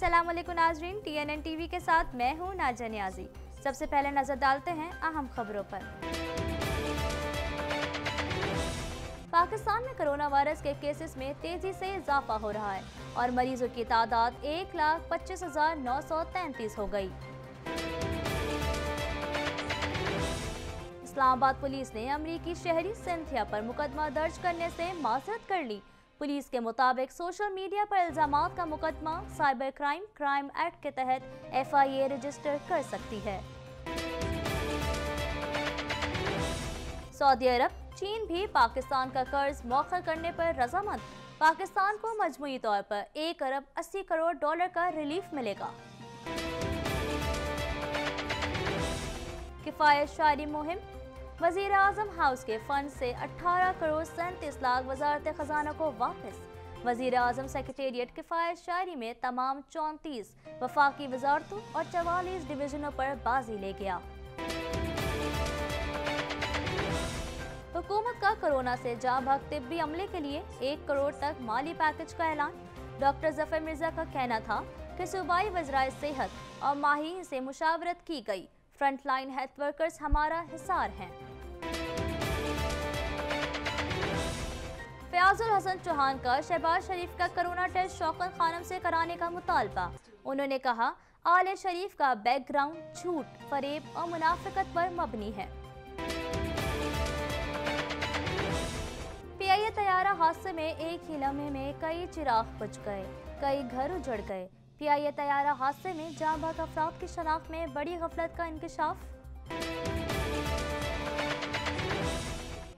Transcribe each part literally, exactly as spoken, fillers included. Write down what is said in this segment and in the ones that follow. अस्सलामुअलैकुम नाज़रीन, TNN TV के साथ मैं हूँ नाजा नियाज़ी। सबसे पहले नजर डालते हैं अहम खबरों पर। पाकिस्तान में कोरोना वायरस के केसेस में तेजी से इजाफा हो रहा है और मरीजों की तादाद एक लाख पच्चीस हजार नौ सौ तैंतीस हो गई। इस्लामाबाद पुलिस ने अमरीकी शहरी सिंथिया पर मुकदमा दर्ज करने से माजरत कर ली। पुलिस के मुताबिक सोशल मीडिया पर इल्जामात का मुकदमा साइबर क्राइम क्राइम एक्ट के तहत एफ आई ए रजिस्टर कर सकती है। सऊदी अरब, चीन भी पाकिस्तान का कर्ज मौखर करने पर रजामंद। पाकिस्तान को मजमूई तौर पर एक अरब अस्सी करोड़ डॉलर का रिलीफ मिलेगा। किफायत शायरी मुहिम, वज़ीर आज़म हाउस के फंड से अठारह करोड़ सैंतीस लाख वजारत खजाना को वापस। वज़ीर आज़म सेक्रेटेरिएट किफायत शायरी में तमाम चौंतीस वफाकी वजारतों और चवालीस डिवीजनों पर बाजी ले गया। हुकूमत का कोरोना से जा भाग तिब्बी अमले के लिए एक करोड़ तक माली पैकेज का ऐलान। डॉक्टर ज़फ़र मिर्जा का कहना था कि सूबाई वज़राए सेहत और माहिरीन से मुशावरत की गई। फ्रंटलाइन हेल्थ वर्कर्स हमारा हिसार हैं। फयाज उल हसन चौहान का शहबाज शरीफ का कोरोना टेस्ट शौकत खानम से कराने का मुतालबा। उन्होंने कहा आले शरीफ का बैकग्राउंड झूठ, फरेब और मुनाफिकत पर मबनी है। पी आई ए तैयारा हादसे में एक ही लम्हे में कई चिराग बुझ गए, कई घर उजड़ गए। पी आई ए तैयारा हादसे में जान बहक अफराद की शनाख्त में बड़ी गफलत का इंकशाफ।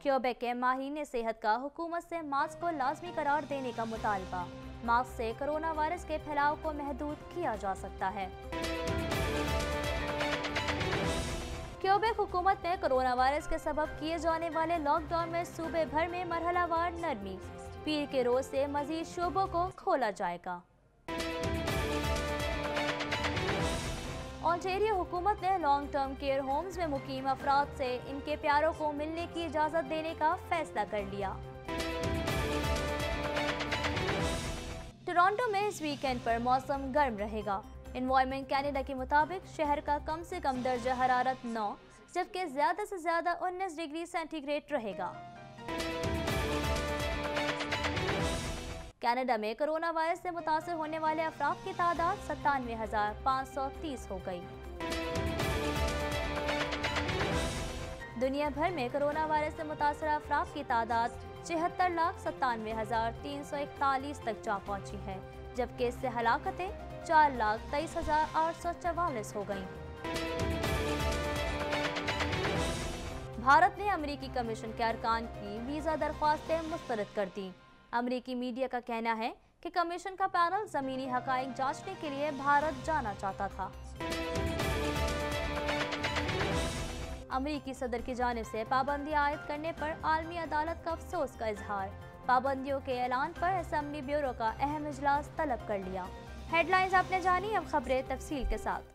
क्यूबेक के माहिरीन सेहत का हुकूमत से मास्क को लाजमी करार देने का मुतालबा। मास्क से कोरोना वायरस के फैलाव को महदूद किया जा सकता है। क्यूबेक हुकूमत ने कोरोना वायरस के सबब किए जाने वाले लॉकडाउन में सूबे भर में मरहलावार नरमी। पीर के रोज से मजीद शोबों को खोला जाएगा। ऑन्टेरियो हुकूमत ने लॉन्ग टर्म केयर होम्स में मुकीम अफराद से इनके प्यारों को मिलने की इजाज़त देने का फैसला कर लिया। टोरंटो में इस वीकेंड पर मौसम गर्म रहेगा। एनवायरमेंट कनाडा के मुताबिक शहर का कम से कम दर्जा हरारत नौ जबकि ज़्यादा से ज़्यादा उन्नीस डिग्री सेंटीग्रेड रहेगा। कनाडा में कोरोना वायरस से मुतासर होने वाले अफराद की तादाद सत्तानवे हजार पाँच सौ तीस हो गई। दुनिया भर में कोरोना वायरस से मुतासर अफराद की तादाद छिहत्तर लाख सत्तानवे हजार तीन सौ इकतालीस तक जा पहुंची है जबकि इससे हलाकतें चार लाख तेईस हजार आठ सौ चवालीस हो गयी। भारत ने अमरीकी कमीशन के अरकान की वीजा दरख्वास्तें मुस्तरद कर दी। अमरीकी मीडिया का कहना है कि कमीशन का पैनल जमीनी हकाइक जांचने के लिए भारत जाना चाहता था। अमरीकी सदर की जानिब से पाबंदी आयद करने पर आलमी अदालत का अफसोस का इजहार। पाबंदियों के ऐलान पर असेंबली ब्यूरो का अहम इजलास तलब कर लिया। हेडलाइंस आपने जानी, अब खबरें तफसील के साथ।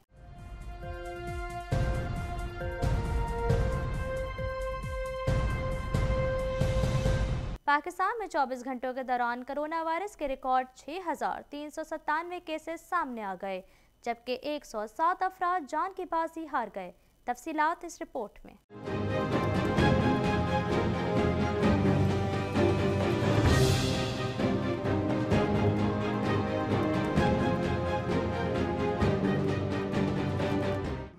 पाकिस्तान में चौबीस घंटों के दौरान कोरोना वायरस के रिकॉर्ड छः हजार तीन सौ सत्तानवे केसेस सामने आ गए जबकि एक सौ सात अफराद जान की बाजी हार गए। तफसीलात इस रिपोर्ट में।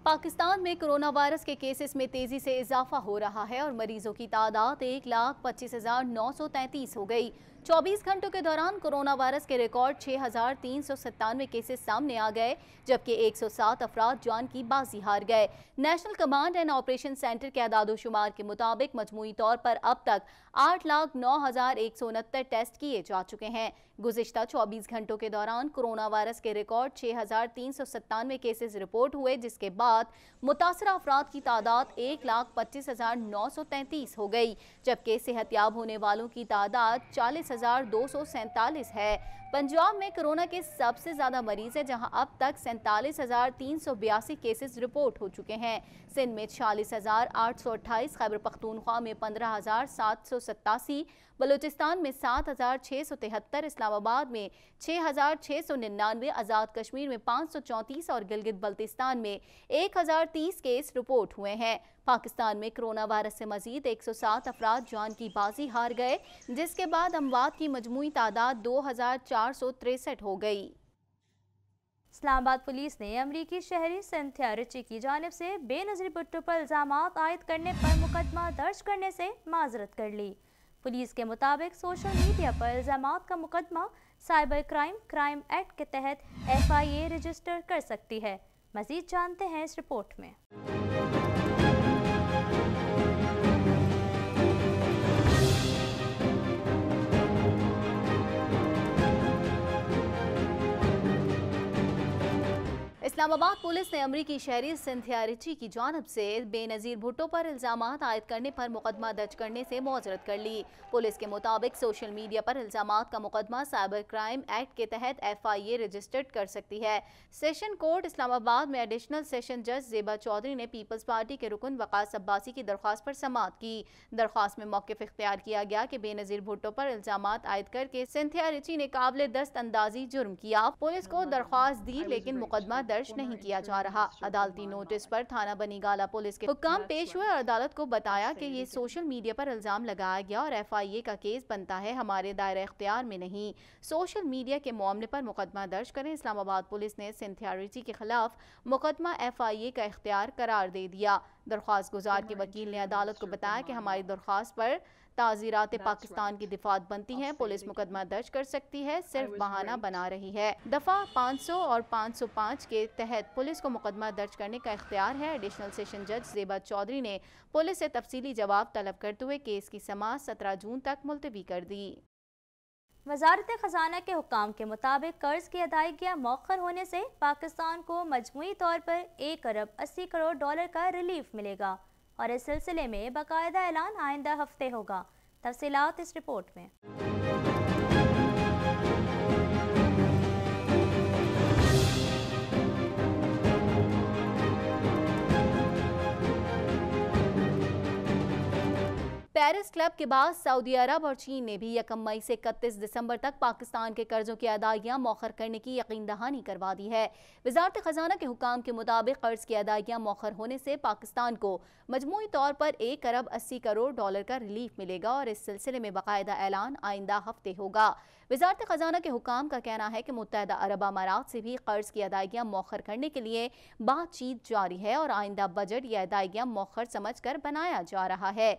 पाकिस्तान में कोरोना वायरस के केसेस में तेज़ी से इजाफा हो रहा है और मरीजों की तादाद एक लाख पच्चीस हज़ार नौ सौ तैंतीस हो गई। चौबीस घंटों के दौरान कोरोना वायरस के रिकॉर्ड छः हज़ार तीन सौ सत्तानवे केसेस सामने आ गए जबकि एक सौ सात अफराद जान की बाजी हार गए। National command and operation centre के आदादोशुमार के मुताबिक मजमूई तौर पर अब तक आठ लाख नौ हज़ार एक सौ उनहत्तर टेस्ट किए जा चुके हैं। गुज़िश्ता चौबीस घंटों के दौरान कोरोना वायरस के रिकॉर्ड छः हज़ार तीन सौ सत्तानवे केसेज रिपोर्ट हुए जिसके बाद मुतासरा अफराद की तादाद एक लाख पच्चीस हज़ार नौ सौ तैंतीस हो गई जबकि सेहतयाब होने वालों की तादाद चालीस हजार दो सौ सैंतालीस है। पंजाब में कोरोना के सबसे ज्यादा मरीज है, जहां अब तक सैंतालीस हजार तीन सौ बयासी केसेस रिपोर्ट हो चुके हैं। सिंध में छियालीस हजार आठ सौ अट्ठाईस, खैबर पख्तूनख्वा में पंद्रह हजार सात सौ सतासी, बलूचिस्तान में सात हजार छः सौ तिहत्तर, इस्लामाबाद में छः हजार छः सौ निन्यानवे, आज़ाद कश्मीर में पाँच सौ चौंतीस और गिलगित बल्तिस्तान में एक हजार तीस केस रिपोर्ट हुए हैं। पाकिस्तान में कोरोना वायरस से मजीद एक सौ सात अफराद जान की बाजी हार गए, जिसके बाद अमवात की मजमूई तादाद दो हजार चार सौ तिरसठ हो गई। इस्लामाबाद पुलिस ने अमरीकी शहरी सिंथिया रिची की जानिब से बेनज़ीर भुट्टो पर इल्ज़ाम आयद करने पर मुकदमा दर्ज करने से माजरत कर ली। पुलिस के मुताबिक सोशल मीडिया पर इल्ज़ाम का मुकदमा साइबर क्राइम क्राइम एक्ट के तहत एफ आई ए रजिस्टर कर सकती है। मज़ीद जानते हैं इस रिपोर्ट में। इस्लामाबाद पुलिस ने अमरीकी शहरी सिंथिया रिची की जानब से बेनज़ीर भुट्टो पर इल्ज़ाम आयद करने पर मुकदमा दर्ज करने से मौजरत कर ली। पुलिस के मुताबिक सोशल मीडिया पर इल्ज़ाम का मुकदमा साइबर क्राइम एक्ट के तहत एफ आई ए रजिस्टर्ड कर सकती है। सेशन कोर्ट इस्लामाबाद में एडिशनल सेशन जज जेबा चौधरी ने पीपल्स पार्टी के रुकन वकास अब्बासी की दरख्वास्त पर समाअत की। दरख्वास्त में मौक़िफ़ इख्तियार किया गया कि बेनज़ीर भुट्टो पर इल्ज़ाम आयद करके सिंथिया रिची ने काबिल दस्त अंदाजी जुर्म किया। पुलिस को दरख्वास्त दी लेकिन मुकदमा दर्ज नहीं किया जा रहा। अदालती नोटिस पर थाना बनीगाला पुलिस के हुक्म पेश हुए और अदालत को बताया कि ये सोशल मीडिया पर इल्ज़ाम लगाया गया और एफ आई ए का केस बनता है, हमारे दायरे इख्तियार में नहीं। सोशल मीडिया के मामले पर मुकदमा दर्ज करें। इस्लामाबाद पुलिस ने सिंथिया रिची के खिलाफ मुकदमा एफ आई ए का इख्तियार करार दे दिया। दरख्वास्त गुजार के वकील ने अदालत को बताया कि हमारी दरख्वास्त पर ताज़ीरात पाकिस्तान की दिफात बनती हैं, पुलिस मुकदमा दर्ज कर सकती है, सिर्फ बहाना बना रही है। दफ़ा पाँच सौ और पाँच सौ पाँच के तहत पुलिस को मुकदमा दर्ज करने का इख्तियार है। एडिशनल सेशन जज ज़ेबा चौधरी ने पुलिस से तफसीली जवाब तलब करते हुए केस की समाअत सत्रह जून तक मुलतवी कर दी। वजारत खजाना के हुकाम के मुताबिक कर्ज की अदायगियाँ मौखर होने से पाकिस्तान को मजमुई तौर पर एक अरब अस्सी करोड़ डॉलर का रिलीफ मिलेगा और इस सिलसिले में बाकायदा ऐलान आइंदा हफ्ते होगा। तफसीलात इस रिपोर्ट में। पेरिस क्लब के बाद सऊदी अरब और चीन ने भी एक मई से इकतीस दिसंबर तक पाकिस्तान के कर्जों की अदायगियाँ मौखर करने की यकीन दहानी करवा दी है। वजारत खजाना के हुकाम के मुताबिक कर्ज की अदायगियाँ मौखर होने से पाकिस्तान को मजमूई तौर पर एक अरब अस्सी करोड़ डॉलर का रिलीफ मिलेगा और इस सिलसिले में बाकायदा ऐलान आइंदा हफ्ते होगा। वजारत खजाना के हुकाम का कहना है कि मुत्तहदा अरब अमारात से भी कर्ज की अदायगियाँ मौखर करने के लिए बातचीत जारी है और आइंदा बजट यह अदायगियाँ मौखर समझ कर बनाया जा रहा है।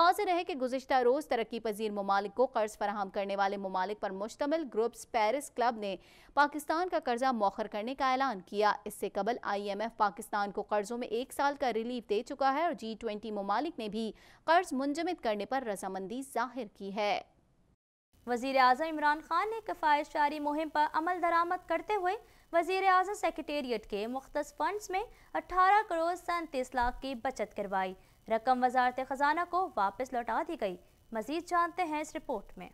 वाज़ेह है कि गुज़िश्ता रोज़ तरक्की पजीर ममालिक को कर्ज फराहम करने वाले ममालिक पर मुश्तमिल ग्रुप्स पेरिस क्लब ने पाकिस्तान का कर्जा मौखर करने का ऐलान किया। इससे कबल आई एम एफ पाकिस्तान को कर्जों में एक साल का रिलीफ दे चुका है और जी ट्वेंटी ममालिक ने भी कर्ज मुंजमद करने पर रजामंदी जाहिर की है। वज़ीर आज़म इमरान खान ने किफ़ायत जारी मुहिम पर अमल दरामद करते हुए वज़ीर आज़म सेक्रेटेरिएट के मुख्तस फंड्स में अठारह करोड़ सैंतीस लाख की बचत करवाई। रकम वजारत खजाना को वापस लौटा दी गई। मजीद जानते हैं इस रिपोर्ट में।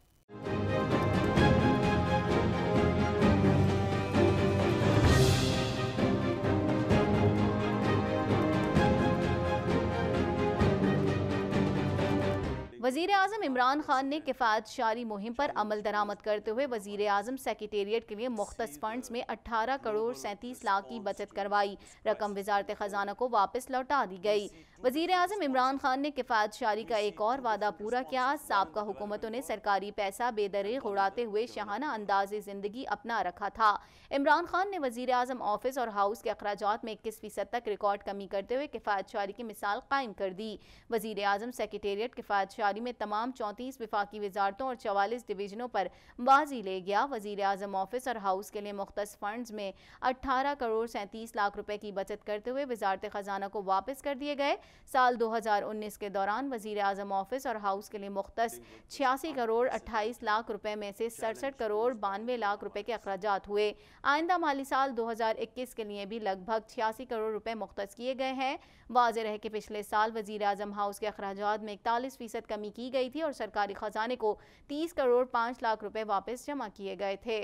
वज़ीर आज़म इमरान खान ने किफ़ायत जारी मुहिम पर अमल दरामद करते हुए वज़ीर आज़म सेक्रेटेरिएट के लिए मुख्तस फंड्स में अठारह करोड़ सैंतीस लाख की बचत करवाई। रकम वजारत खजाना को वापस लौटा दी गई। वज़ीर आज़म इमरान खान ने किफ़ायत जारी का एक और वादा पूरा किया। साबका हुकूमतों ने सरकारी पैसा बेदरीग उड़ाते हुए शाहाना अंदाज़ ज़िंदगी अपना रखा था। इमरान खान ने वज़ीर आज़म ऑफिस और हाउस के अखराजात में इक्कीस फीसद तक रिकॉर्ड कमी करते हुए किफ़ायत जारी की मिसाल कायम कर दी। वज़ीर आज़म सेक्रेटेरिएट किफ़ायत जारी में तमाम चौंतीस विफाकी वजारतों और चवालीस डिवीजनों पर बाजी ले गया। वज़ीर आज़म ऑफिस और हाउस के लिए मुख्तस फंड्स में अट्ठारह करोड़ सैंतीस लाख रुपये की बचत करते हुए वजारत खजाना को वापस कर दिए गए। साल दो हज़ार उन्नीस के दौरान वज़ीर आज़म ऑफिस और हाउस के लिए मुख्तस छियासी करोड़ अट्ठाईस लाख रुपए में से सड़सठ करोड़ बानवे लाख रुपए के अखराजात हुए। आइंदा माली साल दो हज़ार इक्कीस के लिए भी लगभग छियासी करोड़ रुपए मुख्तस किए गए हैं। वाज़ेह है कि पिछले साल वज़ीर आज़म हाउस के अखराजात में इकतालीस फीसद कमी की गई थी और सरकारी खजाने को तीस करोड़ पाँच लाख रुपए वापस जमा किए गए थे।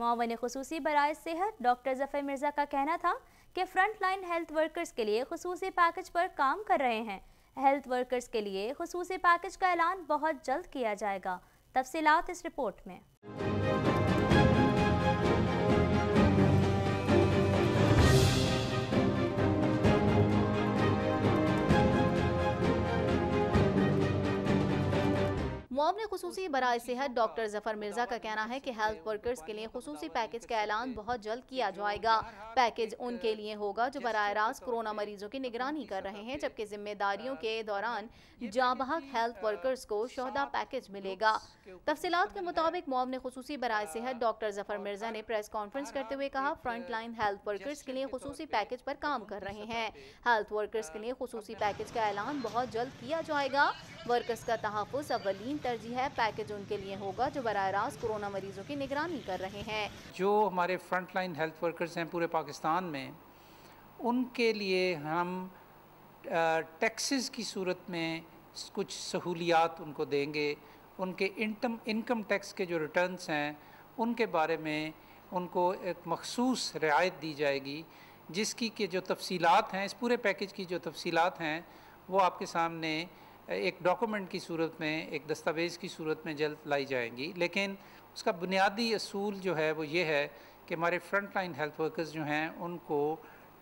मुआवन खुसूसी बराए सेहत डॉक्टर जफर मिर्जा का कहना था कि फ्रंट लाइन हेल्थ वर्कर्स के लिए खुसूसी पैकेज पर काम कर रहे हैं। हेल्थ वर्कर्स के लिए खुसूसी पैकेज का ऐलान बहुत जल्द किया जाएगा। तफसीलात इस रिपोर्ट में। मुआवने खुसूसी बराए सेहत डॉक्टर जफर मिर्जा का कहना है कि हेल्थ वर्कर्स के लिए खुसूसी पैकेज का ऐलान बहुत जल्द किया जाएगा। पैकेज उनके लिए होगा जो बराह रास्त कोरोना मरीजों की निगरानी कर रहे हैं, जबकि जिम्मेदारियों के दौरान जाबहक हेल्थ वर्कर्स को शोहदा पैकेज मिलेगा। तफसीलात के मुताबिक मुआवने खुसूसी बराए सेहत डॉक्टर जफर मिर्जा ने प्रेस कॉन्फ्रेंस करते हुए कहा, फ्रंट लाइन हेल्थ वर्कर्स के लिए खुसूसी पैकेज पर काम कर रहे हैं। हेल्थ वर्कर्स के लिए खुसूसी पैकेज का ऐलान बहुत जल्द किया जाएगा। वर्कर्स का तहफ़्फ़ुज़ अव्वलीन तरजीह है। पैकेज उनके लिए होगा जो बराह रास्त कोरोना मरीजों की निगरानी कर रहे हैं। जो हमारे फ्रंट लाइन हेल्थ वर्कर्स हैं पूरे पाकिस्तान में, उनके लिए हम टैक्सेस की सूरत में कुछ सहूलियात उनको देंगे। उनके इनकम इनकम टैक्स के जो रिटर्न्स हैं उनके बारे में उनको एक मखसूस रियायत दी जाएगी, जिसकी के जो तफसीलात हैं, इस पूरे पैकेज की जो तफसीलात हैं वो आपके सामने एक डॉक्यूमेंट की सूरत में, एक दस्तावेज़ की सूरत में जल्द लाई जाएंगी। लेकिन उसका बुनियादी असूल जो है वो ये है कि हमारे फ्रंट लाइन हेल्थ वर्कर्स जो हैं उनको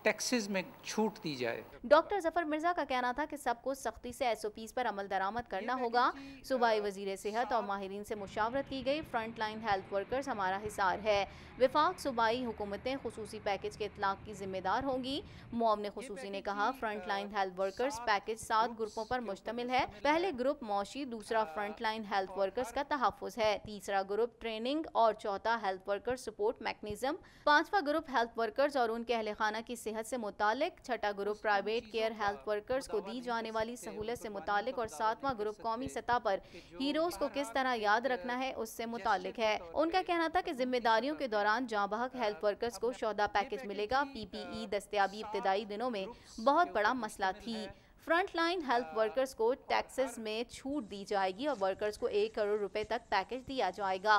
टैक्सेस में छूट दी जाए। डॉक्टर जफर मिर्जा का कहना था कि सबको सख्ती से एस ओ पीज़ पर अमल दरामद करना होगा। सूबाई वजीर सेहत और माहिरीन से मुशावरत की गई। फ्रंट लाइन हेल्थ वर्कर्स हमारा हिसार है। विफाक सूबाई हुकूमतें खुसूसी पैकेज के इतलाक़ की जिम्मेदार होंगी। मुआवने खुसूसी ने कहा, front line health workers package सात ग्रुपों पर मुश्तमिल है। पहले ग्रुप मौशी, दूसरा फ्रंट लाइन हेल्थ वर्कर्स का तहफ़्फ़ुज़ है, तीसरा ग्रुप ट्रेनिंग और चौथा हेल्थ वर्कर्स सपोर्ट मैकनिज़म, पाँचवा ग्रुप हेल्थ वर्कर्स और उनके अहल खाना की सेहत से मुतालिक, छठा group private care health workers को दी जाने वाली सहूलत से मुतालिक और सातवां ग्रुप कौमी सतह पर हीरोज को किस तरह याद रखना है उससे मुतालिक है। उनका कहना था कि जिम्मेदारियों के दौरान जांबहक हेल्थ वर्कर्स को शोहदा पैकेज मिलेगा। पी पी ई दस्तयाबी इब्तदाई दिनों में बहुत बड़ा मसला थी। फ्रंट लाइन हेल्थ वर्कर्स को टैक्सेस में छूट दी जाएगी और वर्कर्स को एक करोड़ रुपए तक पैकेज दिया जाएगा।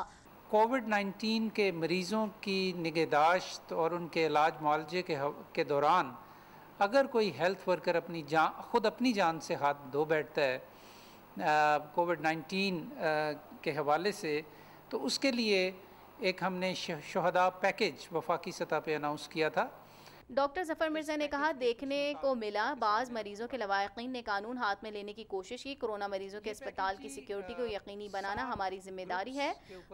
कोविड नाइन्टीन के मरीज़ों की निगहदाश्त और उनके इलाज मुआलजे के, के दौरान अगर कोई हेल्थ वर्कर अपनी जान खुद अपनी जान से हाथ धो बैठता है कोविड नाइन्टीन के हवाले से, तो उसके लिए एक हमने शोहदा पैकेज वफाकी सतह पे अनाउंस किया था। डॉक्टर जफर मिर्जा ने कहा, देखने को मिला बाज़ मरीज़ों के लवाकिन ने कानून हाथ में लेने की कोशिश की। कोरोना मरीज़ों के अस्पताल की सिक्योरिटी को यकीनी बनाना हमारी जिम्मेदारी है।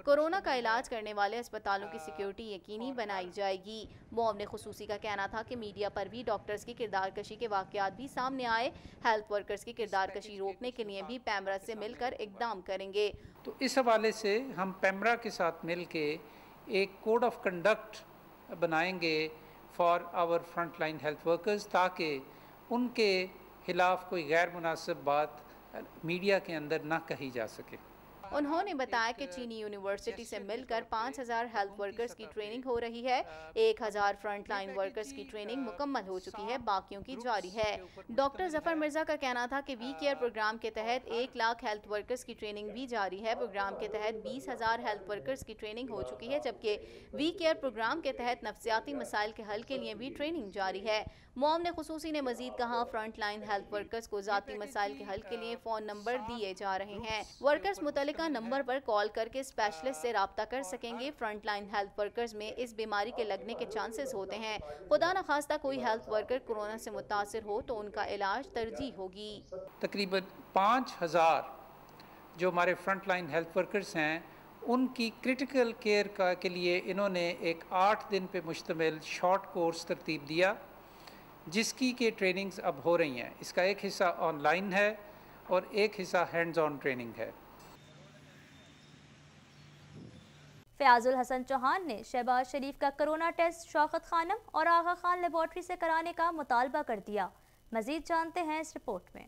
कोरोना का इलाज करने वाले अस्पतालों की सिक्योरिटी यकीनी बनाई जाएगी। मुआवने खुसूसी का कहना था कि मीडिया पर भी डॉक्टर्स की किरदारकशी के वाक़यात भी सामने आए। हेल्थ वर्कर्स की किरदारकशी रोकने के लिए भी पैमरा से मिलकर इकदाम करेंगे। तो इस हवाले से हम पैमरा के साथ मिल के एक कोड ऑफ कंडक्ट बनाएंगे for our front line health workers, ताकि उनके खिलाफ कोई गैर मुनासिब बात मीडिया के अंदर ना कही जा सके। उन्होंने बताया कि चीनी यूनिवर्सिटी से मिलकर पाँच हज़ार हेल्थ वर्कर्स की ट्रेनिंग हो रही है। एक हज़ार फ्रंट लाइन वर्कर्स की ट्रेनिंग मुकम्मल हो चुकी है, बाकियों की जारी है। डॉक्टर जफर मिर्जा का कहना था कि वी केयर प्रोग्राम के तहत एक लाख हेल्थ वर्कर्स की ट्रेनिंग भी जारी है। प्रोग्राम के तहत बीस हज़ार हेल्थ वर्कर्स की ट्रेनिंग हो चुकी है, जबकि वी केयर प्रोग्राम के तहत नफसियाती मसाइल के हल के लिए भी ट्रेनिंग जारी है। मुआवने खुसूसी ने मजीद कहा, फ्रंट लाइन हेल्थ वर्कर्स को ज़ाती मसाइल के हल के लिए फ़ोन नंबर दिए जा रहे हैं। वर्कर्स मुतल का नंबर पर कॉल करके स्पेशलिस्ट से राब्ता कर सकेंगे। फ्रंट लाइन हेल्थ वर्कर्स में इस बीमारी के लगने के चांसेस होते हैं। खुदा न खास्ता कोई हेल्थ वर्कर कोरोना से मुतासर हो तो उनका इलाज तरजीह होगी। तकरीबन पाँच हज़ार जो हमारे फ्रंट लाइन हेल्थ वर्कर्स हैं उनकी क्रिटिकल केयर का के लिए इन्होंने एक आठ दिन पे मुश्तमिल शॉर्ट कोर्स तरतीब दिया, जिसकी के ट्रेनिंग्स अब हो रही हैं। इसका एक हिस्सा ऑनलाइन है और एक हिस्सा हैंड्स ऑन ट्रेनिंग है। फयाज उल हसन चौहान ने शहबाज शरीफ का कोरोना टेस्ट शौकत खानम और आगा खान लेबॉर्ट्री से कराने का मुतालबा कर दिया। मजीद जानते हैं इस रिपोर्ट में।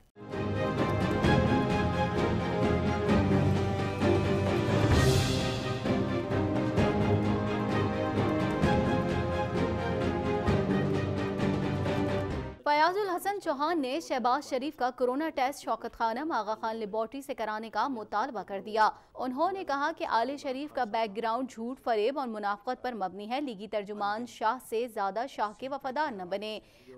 फयाज उल हसन चौहान ने शहबाज शरीफ का corona test Shaukat Khanum Aga Khan laboratory से कराने का मुतालबा कर दिया। उन्होंने कहा कि आले शरीफ का बैकग्राउंड झूठ, फरेब और मुनाफत पर मबनी है। लीगी तर्जुमान शाह से ज्यादा शाह के वफादार न बने।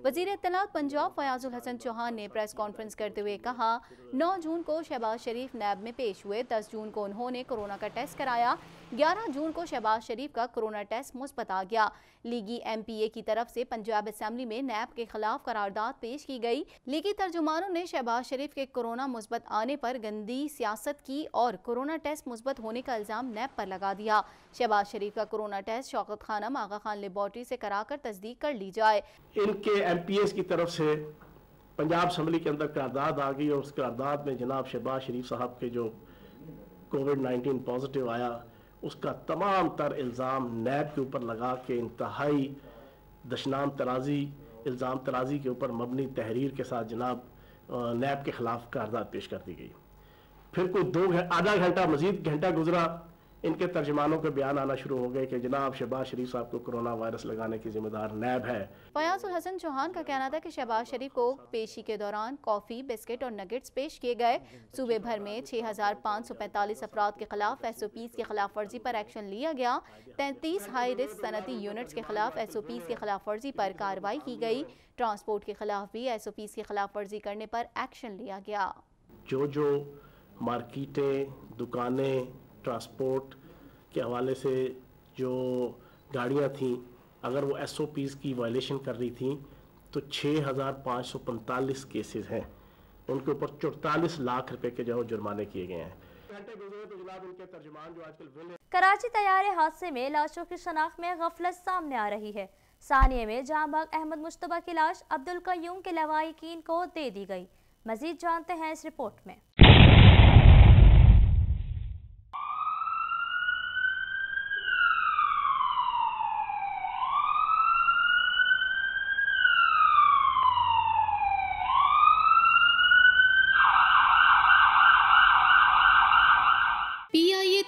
वजीर इत्तलात पंजाब फयाज उल हसन चौहान ने प्रेस कॉन्फ्रेंस करते हुए कहा, नौ जून को शहबाज शरीफ नैब में पेश हुए। दस जून को उन्होंने कोरोना का टेस्ट कराया। ग्यारह जून को शहबाज शरीफ का कोरोना टेस्ट मुस्बत आ गया। लीगी एम पी ए की तरफ से पंजाब असम्बली में नैब के खिलाफ करारदाद पेश की गई। लीगी तर्जुमानों ने शहबाज शरीफ के कोरोना मुस्बत आने पर गंदी सियासत की और कोरोना टेस्ट मुस्बत होने का इल्ज़ाम नैब पर लगा दिया। शहबाज शरीफ का corona test Shaukat Khanum Aga Khan laboratory से कराकर तस्दीक कर ली जाए। इनके एम पी एस की तरफ से पंजाब असम्बली के अंदर करारदाद आ गई और उस करारदाद में जनाब शहबाज शरीफ साहब के जो कोविड नाइनटीन पॉजिटिव आया उसका तमाम तर इल्ज़ाम नैब के ऊपर लगा के इंतहाई दशनाम तराजी इल्ज़ाम तराजी के ऊपर मबनी तहरीर के साथ जनाब नैब के ख़िलाफ़ करारदाद पेश कर दी गई। फिर कोई दो आधा घंटा मज़ीद घंटा गुजरा, इनके तर्जमानों के बयान आना शुरू हो गए कि जनाब शहबाज शरीफ साहब को कोरोना वायरस लगाने की जिम्मेदार नैब है। फयाज उल हसन चौहान का कहना था कि शहबाज शरीफ को पेशी के दौरान कॉफ़ी, बिस्किट और नगेट्स पेश किए गए। सूबे भर में छः हज़ार पाँच सौ पैंतालीस अफराद के खिलाफ एस ओ पीज़ की खिलाफ वर्जी पर एक्शन लिया गया। तैंतीस हाई रिस्क सनती यूनिट्स के खिलाफ एस ओ पीज़ की खिलाफ वर्जी पर कार्रवाई की गई। ट्रांसपोर्ट के खिलाफ भी एस ओ पीज़ की खिलाफ वर्जी करने पर एक्शन लिया गया। जो जो मार्केटें, दुकानें, ट्रांसपोर्ट के हवाले से जो गाड़ियाँ थीं, अगर वो एस ओ पीज़ की वायलेशन कर रही थीं तो छः हज़ार पाँच सौ पैंतालीस केसेज हैं, उनके ऊपर चौतालीस लाख रुपए के जो जुर्माने किए गए हैं। कराची तैयारे हादसे में लाशों की शनाख्त में गफलत सामने आ रही है। सानिया में जांबाग अहमद मुश्तबा की लाश अब्दुल कय्यूम के लवाहिकीन को दे दी गई। मजीद जानते हैं इस रिपोर्ट में।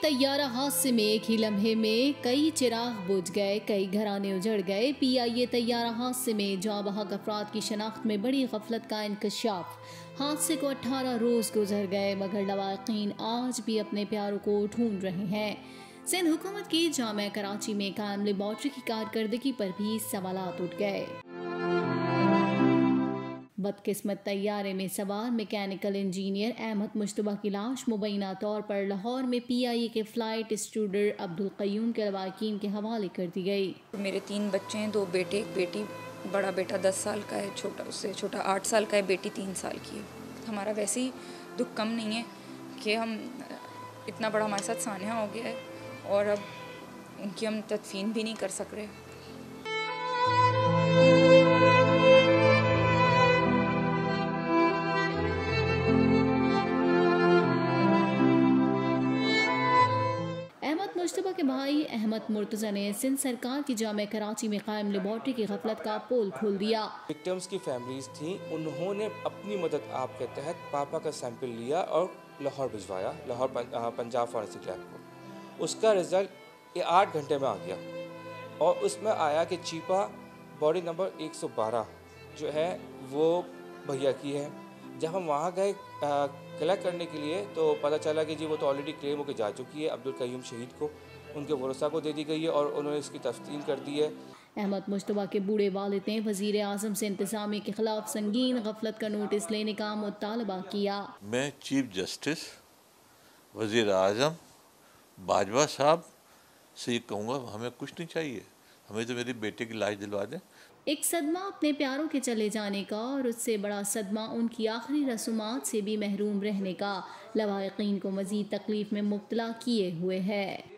तैयारा हादसे में एक ही लम्हे में कई चिराग बुझ गए, कई घराने उजड़ गए। पी आई ए तैयारा हादसे में जांबाग अफराद की शनाख्त में बड़ी गफलत का इंकशाफ। हादसे को अठारह रोज गुजर गए मगर लवाहिकीन आज भी अपने प्यारों को ढूंढ रहे हैं। सिंध हुकूमत की जामे कराची में कायम लेबॉर्ट्री की कारकर्दगी पर भी सवालात उठ गए। बदकिस्मत तैयारे में सवार मैकेनिकल इंजीनियर अहमद मुश्तबा की लाश मुबैना तौर पर लाहौर में पी आई ए के फ्लाइट इंस्ट्रूडर अब्दुल कय्यूम के लवाकिन के हवाले कर दी गई। मेरे तीन बच्चे हैं, दो बेटे एक बेटी। बड़ा बेटा दस साल का है, छोटा उससे छोटा आठ साल का है, बेटी तीन साल की है। हमारा वैसे ही दुख कम नहीं है कि हम इतना बड़ा हमारे साथ सानिया हो गया है और अब उनकी हम तदफीन भी नहीं कर सक रहे। मुश्तबा के भाई अहमद मुर्तज़ा ने सिंध सरकार की जामे कराची में कायम लेबॉर्ट्री की गफलत का पोल खोल दिया। विक्टिम्स की फैमिलीज थी, उन्होंने अपनी मदद ऐप के तहत पापा का सैंपल लिया और लाहौर भिजवाया, लाहौर पंजाब फॉरेंसिक लैब को। उसका रिजल्ट आठ घंटे में आ गया और उसमें आया कि चीपा बॉडी नंबर एक सौ बारह जो है वो भैया की है। जब हम वहाँ गए कलेक्ट करने के लिए तो पता चला कि जी वो तो ऑलरेडी क्लेम होकर जा चुकी है। अब्दुल कय्यूम शहीद को उनके वरसा को दे दी गई है और उन्होंने इसकी तफ्सील कर दी है। अहमद मुश्तबा के बूढ़े वालिद ने वजीर आजम से इंतजामिया के खिलाफ संगीन गफलत का नोटिस लेने का मुतालबा किया। मैं चीफ जस्टिस वजीर आजम बाजवा साहब से ये कहूँगा, हमें कुछ नहीं चाहिए, हमें तो मेरे बेटे की लाश दिलवा दें। एक सदमा अपने प्यारों के चले जाने का और उससे बड़ा सदमा उनकी आखिरी रसूमात से भी महरूम रहने का लवाहिकीन को मज़ीद तकलीफ में मुब्तला किए हुए है।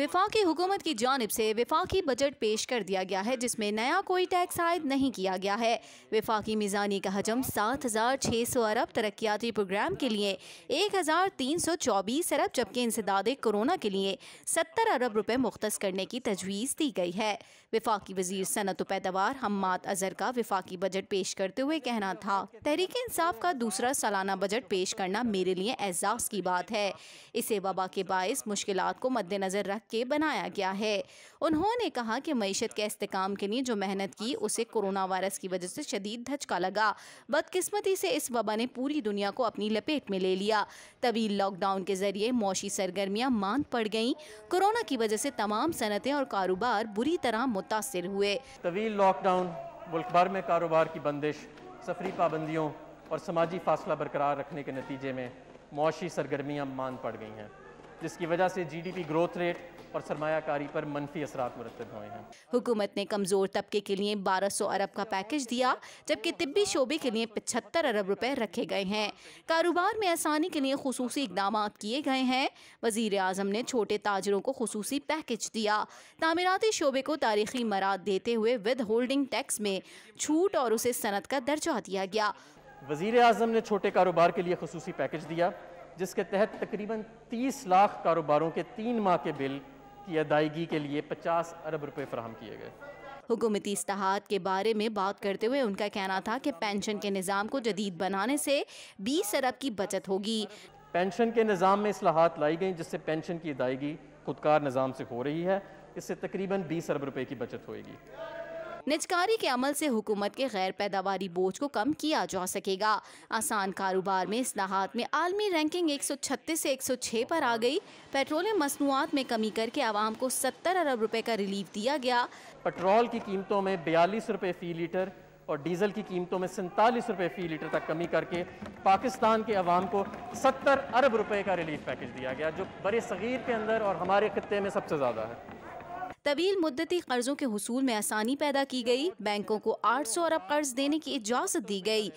वफाकी हुकूमत की जानिब से वफाकी बजट पेश कर दिया गया है जिसमें नया कोई टैक्स आयद नहीं किया गया है। वफाकी मिजानी का हजम सात हज़ार छः सौ अरब, तरक्याती प्रोग्राम के लिए एक हज़ार तीन सौ चौबीस अरब जबकि इंसदादे कोरोना के लिए सत्तर अरब रुपये मुख्तस करने की तजवीज़ दी गई है। वफाकी वजीर सनत व पैदावार हम्माद अजहर का वफाकी बजट पेश करते हुए कहना था, तहरीक इंसाफ का दूसरा सालाना बजट पेश करना मेरे लिए एहसास की बात है। इसे वबा के बायस मुश्किलात को मद्देनजर रख के बनाया गया है। उन्होंने कहा कि मईशत के इस्तेकाम के लिए जो मेहनत की उसे कोरोना वायरस की वजह से शदीद धचका लगा। बदकिस्मती से इस वबा ने पूरी दुनिया को अपनी लपेट में ले लिया। तवील लॉकडाउन के जरिए मौशी सरगर्मियाँ मांद पड़ गईं। कोरोना की वजह से तमाम सनतें और कारोबार बुरी तरह मुतासर हुए। तवील लॉकडाउन, मुल्क भर में कारोबार की बंदिश, सफरी पाबंदियों और समाजी फासला बरकरार रखने के नतीजे में मौशी सरगर्मियाँ मांद पड़ गई हैं, जिसकी वजह से जीडीपी ग्रोथ रेट और सरमायाकारी पर मनफी असरात मुरतब हुए हैं। हुकूमत ने कमज़ोर तबके के लिए बारह सौ अरब का पैकेज दिया जबकि तिब्बी शोबे के लिए पचहत्तर अरब रुपए रखे गए हैं। कारोबार में आसानी के लिए खुसूसी इकदाम किए गए हैं। वज़ीर आज़म ने छोटे ताजरों को खुसूसी पैकेज दिया। तामीराती शोबे को तारीखी मराद देते हुए विद होल्डिंग टैक्स में छूट और उसे सनत का दर्जा दिया गया। वज़ीर आज़म ने छोटे कारोबार के लिए खुसूसी पैकेज दिया जिसके तहत तकरीबन तीस लाख कारोबारों के तीन माह के बिल की अदायगी के लिए पचास अरब रुपए फराहम किए गए। हुकूमती इस्तेहाद के बारे में बात करते हुए उनका कहना था कि पेंशन के निज़ाम को जदीद बनाने से बीस अरब की बचत होगी। पेंशन के निज़ाम में इस्लाहात लाई गई जिससे पेंशन की अदायगी खुदकार निज़ाम से हो रही है। इससे तकरीबन बीस अरब रुपये की बचत होगी। निजकारी के अमल से हुकूमत के गैर पैदावारी बोझ को कम किया जा सकेगा। आसान कारोबार में इस्लाहात में आलमी रैंकिंग एक सौ छत्तीस से एक सौ छह पर आ गई। पेट्रोलियम मसनूआत में कमी करके आवाम को सत्तर अरब रुपए का रिलीफ दिया गया। पेट्रोल की कीमतों में बयालीस रुपए फी लीटर और डीजल की कीमतों में सैंतालीस रुपए फी लीटर तक कमी करके पाकिस्तान के अवाम को सत्तर अरब रुपए का रिलीफ पैकेज दिया गया, जो बड़े सगीर के अंदर और हमारे खत्ते में सबसे ज़्यादा है। तवील मुद्दती कर्जों के हुसूल में आसानी पैदा की गई। बैंकों को आठ सौ अरब कर्ज देने की इजाज़त दी गई।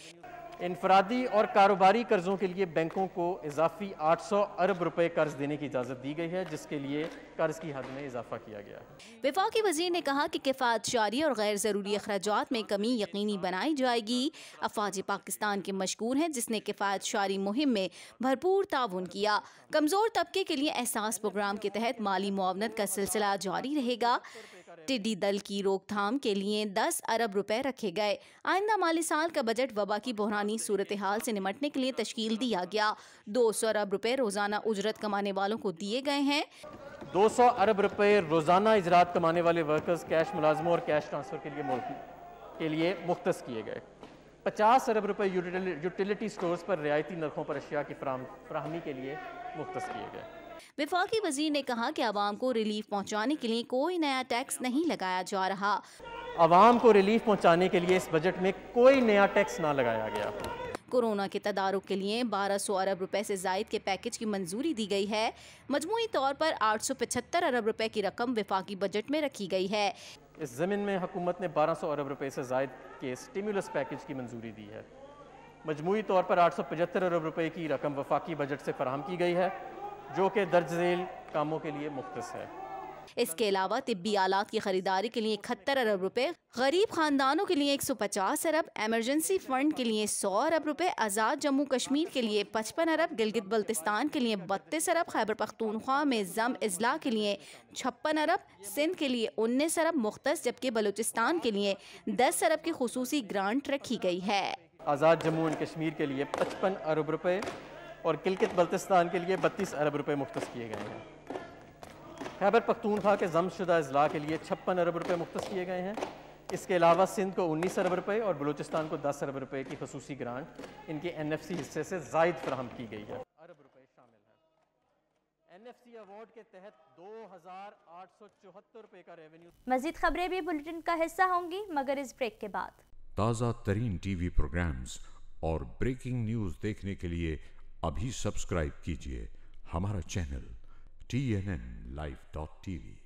इनफरादी और कारोबारी कर्जों के लिए बैंकों को इजाफी आठ सौ अरब रुपए कर्ज देने की इजाज़त दी गई है, जिसके लिए कर्ज की हद में इजाफा किया गया है। वफाकी वजीर ने कहा कि किफायत जारी और गैर ज़रूरी अखराजात में कमी यकीनी बनाई जाएगी। अफवाज पाकिस्तान के मशकूर हैं जिसने किफायत जारी मुहिम में भरपूर ताउन किया। कमज़ोर तबके के लिए एहसास प्रोग्राम के तहत माली मुआवनत का सिलसिला जारी रहेगा। टिड्डी दल की रोकथाम के लिए दस अरब रुपए रखे गए। आइंदा माली साल का बजट वबा की बहरानी सूरत हाल से निमटने के लिए तश्कील दिया गया। दो सौ अरब रुपए रोजाना उजरत कमाने वालों को दिए गए हैं। दो सौ अरब रुपए रोजाना इजरात कमाने वाले वर्कर्स, कैश मुलाजमों और कैश ट्रांसफर के लिए मुल्क के लिए मुख्तस किए गए। पचास अरब रुपए यूटिलिटी स्टोर्स पर रियायती नरखों पर अशिया की फराहमी के लिए मुख्तस किए गए। वफाकी वजीर ने कहा कि आवाम को रिलीफ पहुँचाने के लिए कोई नया टैक्स नहीं लगाया जा रहा। आवाम को रिलीफ पहुँचाने के लिए इस बजट में कोई नया टैक्स ना लगाया गया। कोरोना के तदारुक के लिए बारह सौ अरब रुपए से जायद के पैकेज की मंजूरी दी गई है। मजमूई तौर पर आठ सौ पचहत्तर अरब रुपए की रकम वफाकी बजट में रखी गई है। इस ज़मीन में हुकूमत ने बारह सौ अरब रुपए से जायद के स्टिमुलस पैकेज की मंजूरी दी है। मजमूई तौर पर आठ सौ पचहत्तर अरब रुपए की रकम वफाकी बजट से फराहम की गई है, जो कि दर्ज झेल कामों के लिए मुख्तस है। इसके अलावा तिब्बी आलात की खरीदारी के लिए इकहत्तर अरब रुपए, गरीब खानदानों के लिए एक सौ पचास अरब, एमरजेंसी फंड के लिए सौ अरब रुपए, आज़ाद जम्मू कश्मीर के लिए पचपन अरब, गिलगित बल्तिस्तान के लिए बत्तीस अरब, खैबर पख्तूनख्वा में जम इजला के लिए छप्पन अरब, सिंध के लिए उन्नीस अरब मुख्तस जबकि बलूचिस्तान के लिए दस अरब की खसूसी ग्रांट रखी गई है। आज़ाद जम्मू एंड कश्मीर के लिए पचपन अरब रुपए और गिलगित बल्तिस्तान के लिए बत्तीस अरब रुपए मुख्तस किए गए हैं। खैबर पख्तूनख्वा के जमशुदा अजला के लिए छप्पन अरब रुपए मुख्तस किए गए हैं। इसके अलावा सिंध को उन्नीस अरब रुपए और बलूचिस्तान को दस अरब रुपए की खसूसी ग्रांट इनके एनएफसी हिस्से से जायद फराहम की गई है। अरब रुपए शामिल हैं। एनएफसी अवार्ड के तहत दो हजार आठ सौ चौहत्तर रुपए का रेवेन्यू। मजीद खबरें भी बुलेटिन का हिस्सा होंगी, मगर इस ब्रेक के बाद। ताज़ा तरीन टीवी प्रोग्राम्स और ब्रेकिंग न्यूज देखने के लिए अभी सब्सक्राइब कीजिए हमारा channel T N N live dot TV.